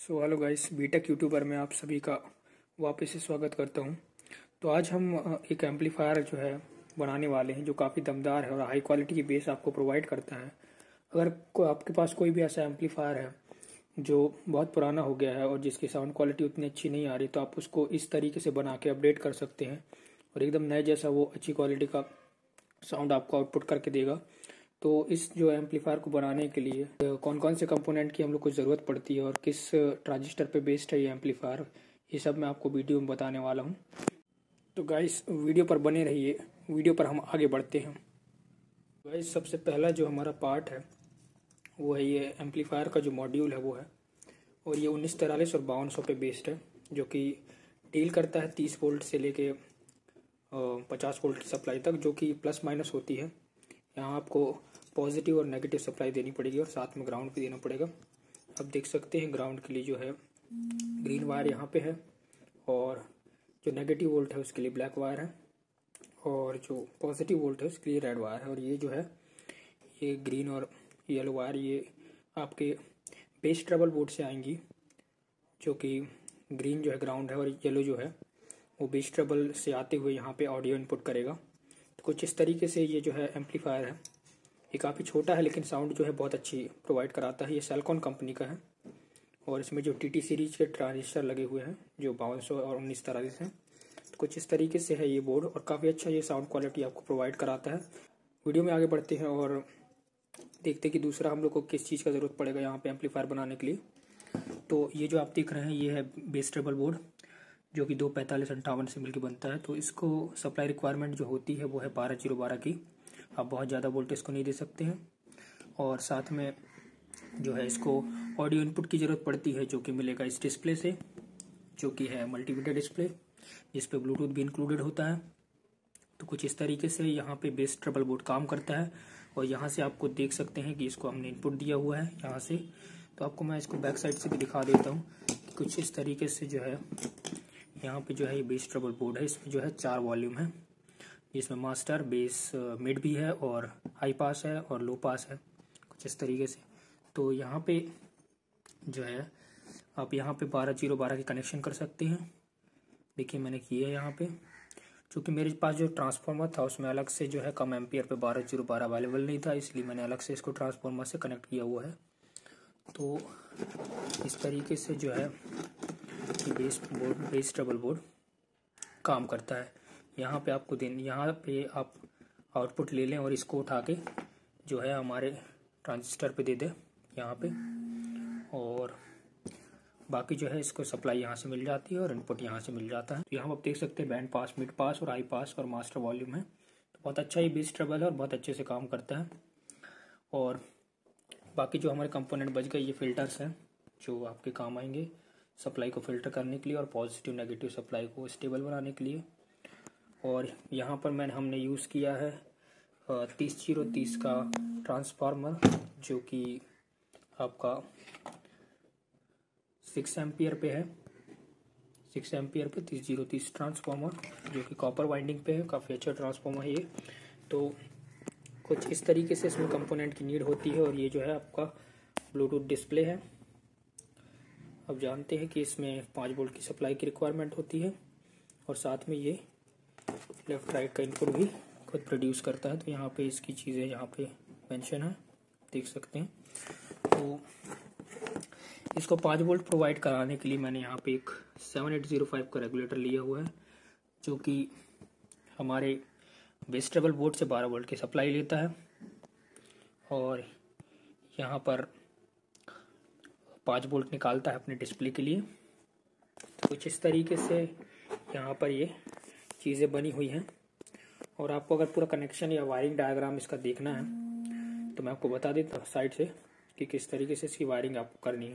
सो hello guys, BTech YouTuber में आप सभी का वापस से स्वागत करता हूं। तो आज हम एक एम्पलीफायर जो है बनाने वाले हैं जो काफ़ी दमदार है और हाई क्वालिटी की बेस आपको प्रोवाइड करता है। अगर आपके पास कोई भी ऐसा एम्पलीफायर है जो बहुत पुराना हो गया है और जिसकी साउंड क्वालिटी उतनी अच्छी नहीं आ रही, तो आप उसको इस तरीके से बना के अपडेट कर सकते हैं और एकदम नए जैसा वो अच्छी क्वालिटी का साउंड आपको आउटपुट करके देगा। तो इस जो एम्पलीफायर को बनाने के लिए कौन कौन से कंपोनेंट की हम लोग को ज़रूरत पड़ती है और किस ट्रांजिस्टर पे बेस्ड है ये एम्पलीफायर, ये सब मैं आपको वीडियो में बताने वाला हूँ। तो गाइस वीडियो पर बने रहिए, वीडियो पर हम आगे बढ़ते हैं। गाइस सबसे पहला जो हमारा पार्ट है वो है ये एम्पलीफायर का जो मॉड्यूल है वो है, और ये 1943 और 5200 पे बेस्ड है जो कि डील करता है 30 वोल्ट से लेके 50 वोल्ट की सप्लाई तक, जो कि प्लस माइनस होती है। यहाँ आपको पॉजिटिव और नेगेटिव सप्लाई देनी पड़ेगी और साथ में ग्राउंड भी देना पड़ेगा। आप देख सकते हैं ग्राउंड के लिए जो है ग्रीन वायर यहाँ पे है और जो नेगेटिव वोल्ट है उसके लिए ब्लैक वायर है और जो पॉजिटिव वोल्ट है उसके लिए रेड वायर है। और ये जो है ये ग्रीन और येलो वायर ये आपके बेस ट्रबल बोर्ड से आएंगी, जो कि ग्रीन जो है ग्राउंड है और येलो जो है वो बेस ट्रबल से आते हुए यहाँ पर ऑडियो इनपुट करेगा। तो कुछ इस तरीके से ये जो है एम्पलीफायर है, ये काफ़ी छोटा है लेकिन साउंड जो है बहुत अच्छी प्रोवाइड कराता है। ये सेलकॉन कंपनी का है और इसमें जो टीटी सीरीज के ट्रांजिस्टर लगे हुए हैं जो 5200 और 1943 हैं। तो कुछ इस तरीके से है ये बोर्ड और काफ़ी अच्छा ये साउंड क्वालिटी आपको प्रोवाइड कराता है। वीडियो में आगे बढ़ते हैं और देखते हैं कि दूसरा हम लोग को किस चीज़ का ज़रूरत पड़ेगा यहाँ पर एम्पलीफायर बनाने के लिए। तो ये जो आप देख रहे हैं ये है बेस ट्रबल बोर्ड जो कि 245-58 से मिलकर बनता है। तो इसको सप्लाई रिक्वायरमेंट जो होती है वो है 12012 की। आप बहुत ज़्यादा वोल्टेज को नहीं दे सकते हैं और साथ में जो है इसको ऑडियो इनपुट की ज़रूरत पड़ती है जो कि मिलेगा इस डिस्प्ले से, जो कि है मल्टीमीडिया डिस्प्ले जिस पे ब्लूटूथ भी इंक्लूडेड होता है। तो कुछ इस तरीके से यहाँ पर बेस ट्रबल बोर्ड काम करता है और यहाँ से आपको देख सकते हैं कि इसको हमने इनपुट दिया हुआ है यहाँ से। तो आपको मैं इसको बैक साइड से भी दिखा देता हूँ। कुछ इस तरीके से जो है यहाँ पे जो है ये बेस ट्रबल बोर्ड है, इसमें जो है 4 वॉल्यूम है जिसमें मास्टर बेस मिड भी है और हाई पास है और लो पास है, कुछ इस तरीके से। तो यहाँ पे जो है आप यहाँ पे 12012 की कनेक्शन कर सकते हैं। देखिए मैंने किया है यहाँ पे, क्योंकि मेरे पास जो ट्रांसफार्मर था उसमें अलग से जो है कम एम्पियर पे 12012 अवेलेबल नहीं था, इसलिए मैंने अलग से इसको ट्रांसफार्मर से कनेक्ट किया हुआ है। तो इस तरीके से जो है बेस ट्रबल बोर्ड काम करता है। यहाँ पे आपको यहाँ पे आप आउटपुट ले लें और इसको उठा के जो है हमारे ट्रांजिस्टर पे दे दें यहाँ पे, और बाकी जो है इसको सप्लाई यहाँ से मिल जाती है और इनपुट यहाँ से मिल जाता है। तो यहाँ आप देख सकते हैं बैंड पास, मिड पास और हाई पास और मास्टर वॉल्यूम है। तो बहुत अच्छा ये बेस ट्रबल है और बहुत अच्छे से काम करता है। और बाकी जो हमारे कंपोनेंट बच गए ये फिल्टर्स हैं जो आपके काम आएंगे सप्लाई को फ़िल्टर करने के लिए और पॉजिटिव नेगेटिव सप्लाई को स्टेबल बनाने के लिए। और यहाँ पर हमने यूज़ किया है 3030 का ट्रांसफार्मर जो कि आपका 6 एम्पियर पे है। 6 एम्पियर पे 3030 ट्रांसफार्मर जो कि कॉपर वाइंडिंग पे है, काफ़ी अच्छा ट्रांसफार्मर है ये। तो कुछ इस तरीके से इसमें कंपोनेंट की नीड होती है। और ये जो है आपका ब्लूटूथ डिस्प्ले है। अब जानते हैं कि इसमें 5 वोल्ट की सप्लाई की रिक्वायरमेंट होती है और साथ में ये लेफ़्ट राइट का इनपुट भी खुद प्रोड्यूस करता है। तो यहाँ पे इसकी चीज़ें यहाँ पे मेंशन है, देख सकते हैं। तो इसको 5 वोल्ट प्रोवाइड कराने के लिए मैंने यहाँ पे एक 7805 का रेगुलेटर लिया हुआ है जो कि हमारे बेस ट्रबल बोर्ड से 12 वोल्ट की सप्लाई लेता है। और यहाँ पर 5 वोल्ट निकालता है अपने डिस्प्ले के लिए। तो कुछ इस तरीके से यहाँ पर ये चीज़ें बनी हुई हैं। और आपको अगर पूरा कनेक्शन या वायरिंग डायग्राम इसका देखना है तो मैं आपको बता देता हूँ साइड से कि किस तरीके से इसकी वायरिंग आपको करनी है।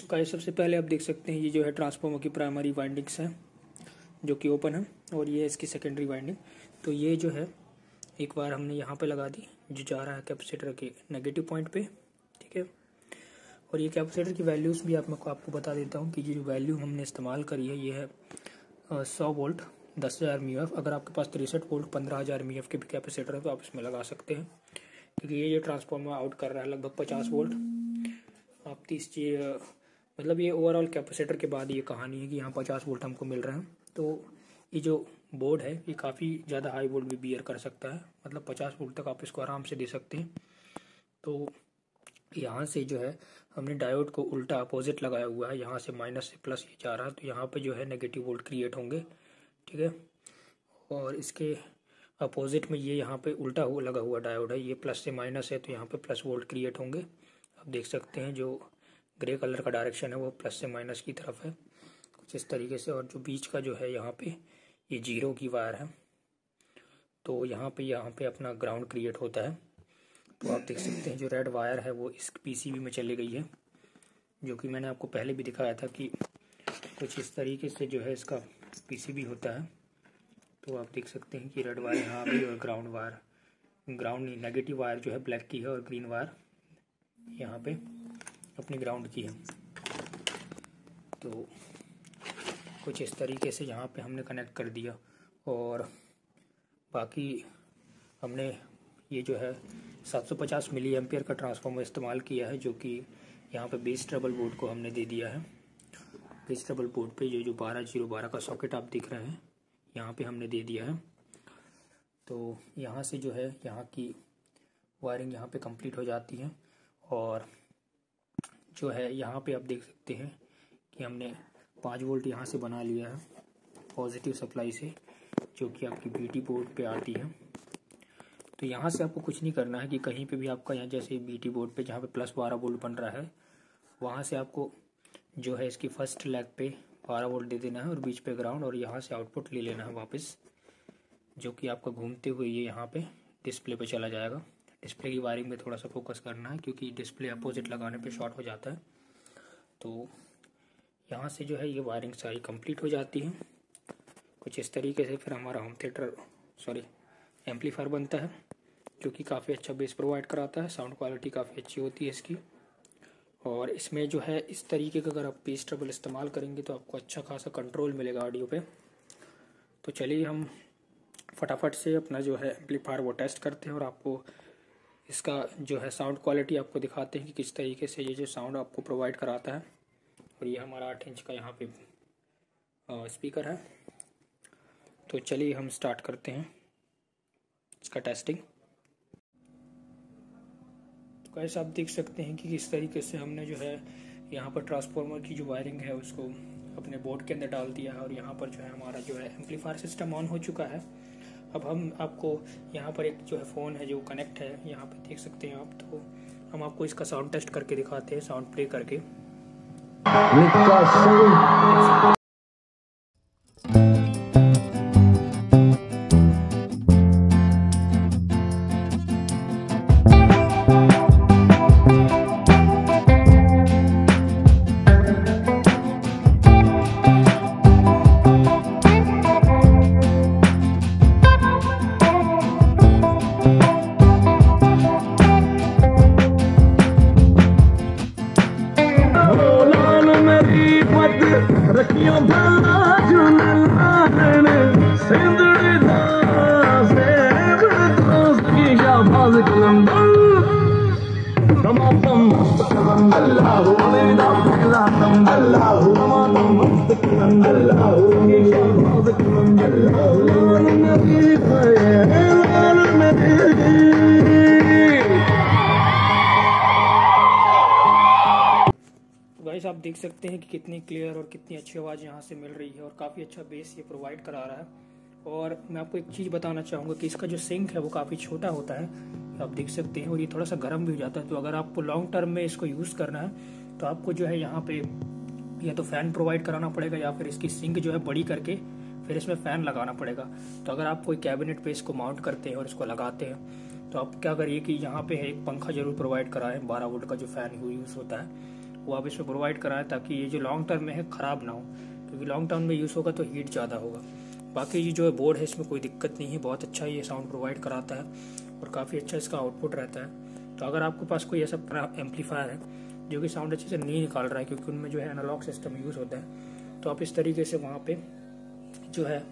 तो गाइस सबसे पहले आप देख सकते हैं ये जो है ट्रांसफार्मर की प्राइमरी वाइंडिंग्स हैं जो कि ओपन है और ये इसकी सेकेंडरी वाइंडिंग। तो ये जो है एक बार हमने यहाँ पर लगा दी जो जा रहा है कैपेसिटर के नेगेटिव पॉइंट पर, ठीक है। और ये कैपेसिटर की वैल्यूज़ भी आपको बता देता हूँ कि ये जो वैल्यू हमने इस्तेमाल करी है ये है 100 वोल्ट 10,000 mA। अगर आपके पास 63 वोल्ट 15,000 mA के भी कैपेसिटर है तो आप इसमें लगा सकते हैं, क्योंकि ये जो ट्रांसफार्मर आउट कर रहा है लगभग 50 वोल्ट। आप 30 मतलब ये ओवरऑल कैपेसिटर के बाद ये कहानी है कि यहाँ 50 वोल्ट हमको मिल रहे हैं। तो ये जो बोर्ड है ये काफ़ी ज़्यादा हाई वोल्ट भी बियर कर सकता है, मतलब 50 वोल्ट तक आप इसको आराम से दे सकते हैं। तो यहाँ से जो है हमने डायोड को उल्टा अपोजिट लगाया हुआ है, यहाँ से माइनस से प्लस ये जा रहा है, तो यहाँ पे जो है नेगेटिव वोल्ट क्रिएट होंगे, ठीक है। और इसके अपोजिट में ये यहाँ पे उल्टा हुआ लगा हुआ डायोड है, ये प्लस से माइनस है तो यहाँ पे प्लस वोल्ट क्रिएट होंगे। आप देख सकते हैं जो ग्रे कलर का डायरेक्शन है वो प्लस से माइनस की तरफ है, कुछ इस तरीके से। और जो बीच का जो है यहाँ पे ये जीरो की वायर है, तो यहाँ पे अपना ग्राउंड क्रिएट होता है। तो आप देख सकते हैं जो रेड वायर है वो इस पीसीबी में चली गई है, जो कि मैंने आपको पहले भी दिखाया था कि कुछ इस तरीके से जो है इसका पीसीबी होता है। तो आप देख सकते हैं कि रेड वायर यहाँ भी और ग्राउंड नेगेटिव वायर जो है ब्लैक की है और ग्रीन वायर यहाँ पे अपनी ग्राउंड की है। तो कुछ इस तरीके से यहाँ पे हमने कनेक्ट कर दिया। और बाकी हमने ये जो है 750 मिली एम्पियर का ट्रांसफार्मर इस्तेमाल किया है, जो कि यहाँ पे बेस ट्रबल बोर्ड को हमने दे दिया है। बेस ट्रबल बोर्ड पे ये जो 12012 का सॉकेट आप देख रहे हैं यहाँ पे हमने दे दिया है। तो यहाँ से जो है यहाँ की वायरिंग यहाँ पे कंप्लीट हो जाती है। और जो है यहाँ पे आप देख सकते हैं कि हमने 5 वोल्ट यहाँ से बना लिया है पॉजिटिव सप्लाई से, जो कि आपकी बीटी बोर्ड पर आती है। तो यहाँ से आपको कुछ नहीं करना है कि कहीं पे भी आपका यहाँ जैसे बीटी बोर्ड पे जहाँ पे प्लस 12 वोल्ट बन रहा है, वहाँ से आपको जो है इसकी फर्स्ट लेग पे 12 वोल्ट दे देना है और बीच पे ग्राउंड, और यहाँ से आउटपुट ले लेना है वापस, जो कि आपका घूमते हुए ये यहाँ पे डिस्प्ले पे चला जाएगा। डिस्प्ले की वायरिंग में थोड़ा सा फोकस करना है क्योंकि डिस्प्ले अपोजिट लगाने पर शॉर्ट हो जाता है। तो यहाँ से जो है ये वायरिंग सारी कम्प्लीट हो जाती है कुछ इस तरीके से। फिर हमारा होम थिएटर एम्पलीफायर बनता है, जो कि काफ़ी अच्छा बेस प्रोवाइड कराता है, साउंड क्वालिटी काफ़ी अच्छी होती है इसकी। और इसमें जो है इस तरीके का अगर आप बेस ट्रबल इस्तेमाल करेंगे तो आपको अच्छा खासा कंट्रोल मिलेगा ऑडियो पे। तो चलिए हम फटाफट से अपना जो है एम्पलीफायर वो टेस्ट करते हैं और आपको इसका जो है साउंड क्वालिटी आपको दिखाते हैं कि किस तरीके से ये जो साउंड आपको प्रोवाइड कराता है। और ये हमारा 8 इंच का यहाँ पर स्पीकर है। तो चलिए हम स्टार्ट करते हैं इसका टेस्टिंग। तो गाइस आप देख सकते हैं कि किस तरीके से हमने जो है यहाँ पर ट्रांसफार्मर की जो वायरिंग है उसको अपने बोर्ड के अंदर डाल दिया है। और यहाँ पर जो है हमारा जो है एम्पलीफायर सिस्टम ऑन हो चुका है। अब हम आपको यहाँ पर एक जो है फ़ोन है जो कनेक्ट है, यहाँ पर देख सकते हैं आप। तो हम आपको इसका साउंड टेस्ट करके दिखाते हैं, साउंड प्ले करके। गाइस आप देख सकते हैं कि कितनी क्लियर और कितनी अच्छी आवाज़ यहाँ से मिल रही है और काफ़ी अच्छा बेस ये प्रोवाइड करा रहा है। और मैं आपको एक चीज़ बताना चाहूँगा कि इसका जो सिंक है वो काफ़ी छोटा होता है, आप देख सकते हैं। और ये थोड़ा सा गर्म भी हो जाता है, तो अगर आपको लॉन्ग टर्म में इसको यूज़ करना है तो आपको जो है यहाँ पे या तो फ़ैन प्रोवाइड कराना पड़ेगा या फिर इसकी सिंक जो है बड़ी करके फिर इसमें फ़ैन लगाना पड़ेगा। तो अगर आप कोई कैबिनेट पे इसको माउंट करते हैं और इसको लगाते हैं तो आप क्या करिए कि यहाँ पे एक पंखा जरूर प्रोवाइड कराएं। 12 वोल्ट का जो फ़ैन यूज़ होता है वो आप इसमें प्रोवाइड कराएं, ताकि ये जो लॉन्ग टर्म में है ख़राब ना हो, क्योंकि लॉन्ग टर्म में यूज़ होगा तो हीट ज़्यादा होगा। बाकी ये जो बोर्ड है इसमें कोई दिक्कत नहीं है, बहुत अच्छा ये साउंड प्रोवाइड कराता है और काफ़ी अच्छा इसका आउटपुट रहता है। तो अगर आपके पास कोई ऐसा एम्पलीफायर है जो कि साउंड अच्छे से नहीं निकाल रहा है, क्योंकि उनमें जो है एनालॉग सिस्टम यूज़ होता है, तो आप इस तरीके से वहाँ पे जो है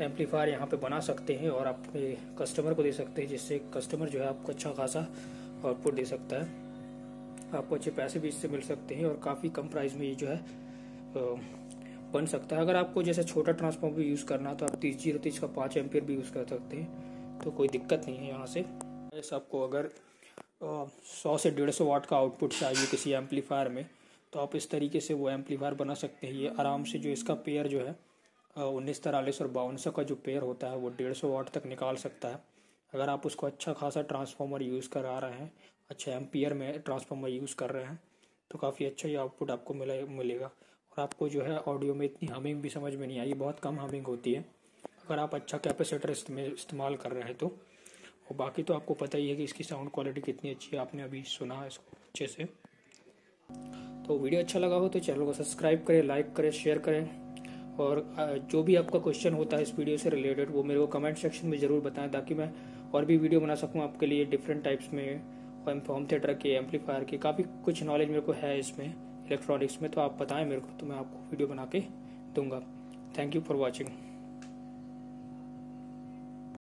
एम्पलीफायर यहाँ पे बना सकते हैं और अपने कस्टमर को दे सकते हैं, जिससे कस्टमर जो है आपको अच्छा खासा आउटपुट दे सकता है। आपको अच्छे पैसे भी इससे मिल सकते हैं और काफ़ी कम प्राइस में ये जो है बन सकता है। अगर आपको जैसे छोटा ट्रांसफार्मर भी यूज़ करना तो आप 30-30 का 5 एम्पियर भी यूज़ कर सकते हैं, तो कोई दिक्कत नहीं है यहाँ से। जैसे आपको अगर 100 से 150 वाट का आउटपुट चाहिए किसी एम्पलीफायर में, तो आप इस तरीके से वो एम्पलीफायर बना सकते हैं। ये आराम से जो इसका पेयर जो है 1943 और 52 का जो पेयर होता है वो 150 वाट तक निकाल सकता है। अगर आप उसको अच्छा खासा ट्रांसफार्मर यूज़ करा रहे हैं, अच्छा एम्पियर में ट्रांसफार्मर यूज़ कर रहे हैं, तो काफ़ी अच्छा ये आउटपुट आपको मिलेगा। और आपको जो है ऑडियो में इतनी हमिंग भी समझ में नहीं आई, बहुत कम हमिंग होती है अगर आप अच्छा कैपेसिटर इस्तेमाल कर रहे हैं तो। और बाकी तो आपको पता ही है कि इसकी साउंड क्वालिटी कितनी अच्छी है, आपने अभी सुना इसको अच्छे से। तो वीडियो अच्छा लगा हो तो चैनल को सब्सक्राइब करें, लाइक करें, शेयर करें। और जो भी आपका क्वेश्चन होता है इस वीडियो से रिलेटेड वो मेरे को कमेंट सेक्शन में ज़रूर बताएं, ताकि मैं और भी वीडियो बना सकूं आपके लिए डिफरेंट टाइप्स में, और होम थिएटर के, एम्पलीफायर के, काफ़ी कुछ नॉलेज मेरे को है इसमें, इलेक्ट्रॉनिक्स में। तो आप बताएं मेरे को, तो मैं आपको वीडियो बना के दूंगा। Thank you for watching.